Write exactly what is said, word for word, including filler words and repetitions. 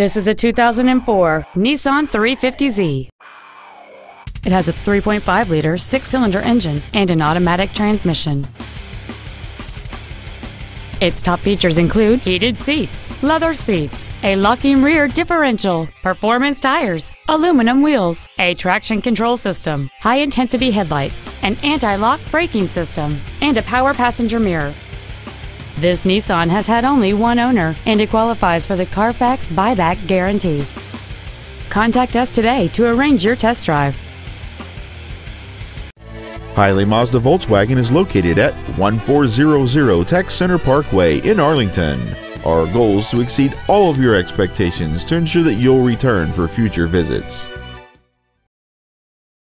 This is a two thousand four Nissan three fifty Z. It has a three point five liter six-cylinder engine and an automatic transmission. Its top features include heated seats, leather seats, a locking rear differential, performance tires, aluminum wheels, a traction control system, high-intensity headlights, an anti-lock braking system, and a power passenger mirror. This Nissan has had only one owner, and it qualifies for the Carfax buyback guarantee. Contact us today to arrange your test drive. Hiley Mazda Volkswagen is located at one four zero zero Tech Center Parkway in Arlington. Our goal is to exceed all of your expectations to ensure that you'll return for future visits.